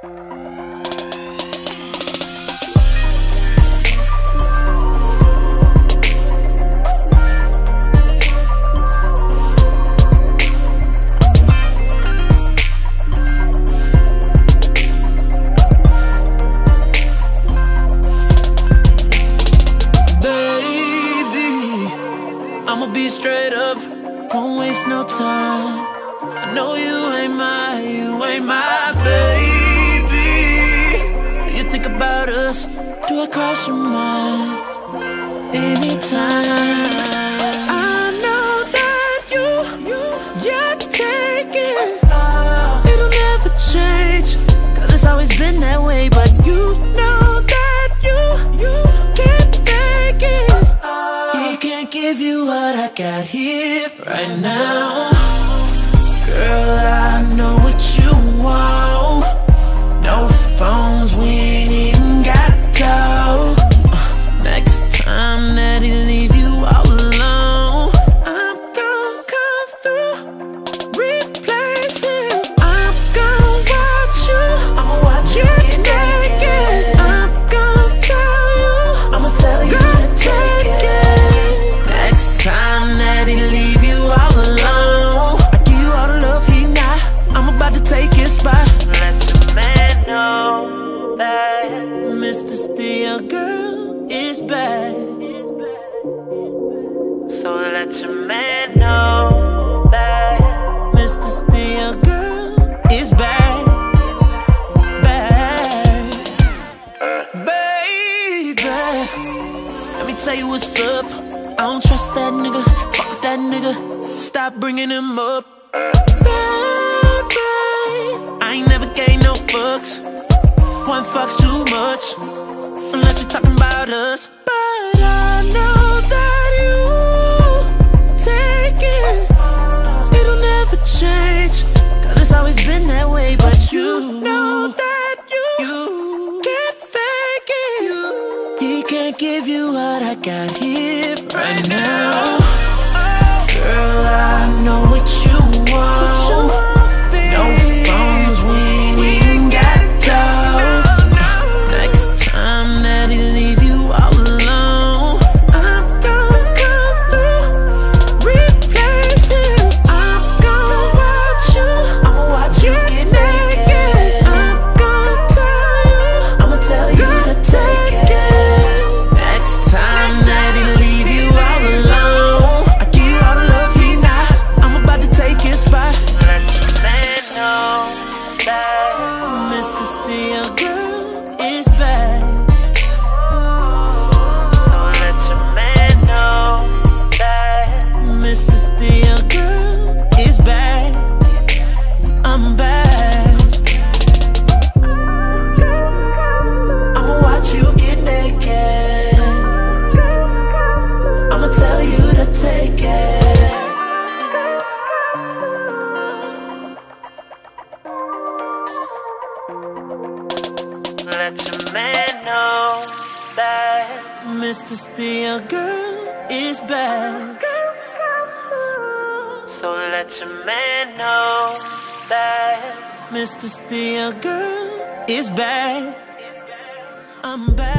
I'ma be straight up, won't waste no time. I know you ain't my baby. You think about us, do I cross your mind? Anytime. I know that you're taking. It'll never change, cause it's always been that way, but you know. Give you what I got here right now. Girl, I know what you want. No phones, we ain't even got talk. Next time that he leave you all alone, I'm gon' come through, replace him. I'm gon' watch you, I'ma watch you get naked. I'm gon' tell you, I'ma tell you to take it. Time that he leave you all alone, I give you all the love he not. I'm about to take his spot. Let the man know that Mr. Steal Girl is bad. So let your man know that Mr. Steal Girl is bad. Baby, let me tell you what's up. I don't trust that nigga, fuck that nigga, stop bringing him up. Baby, I ain't never gave no fucks. One fuck's too much, unless you're talking about us. But I know that you take it. It'll never change, cause it's always been that way, but you know that you can't fake it. He can't give you what I got here right now. Girl, I know what you want. No phones, we ain't even got a dog. Next time that he leave you all alone, I'm gon' come through, replace him. I'm gon' watch you, I'ma watch you get naked. I'm gon' tell you, I'ma tell you to take it. Next time that he leave Mr. Steal Girl is bad. So let your man know that Mr. Steal Girl is bad. I'm bad.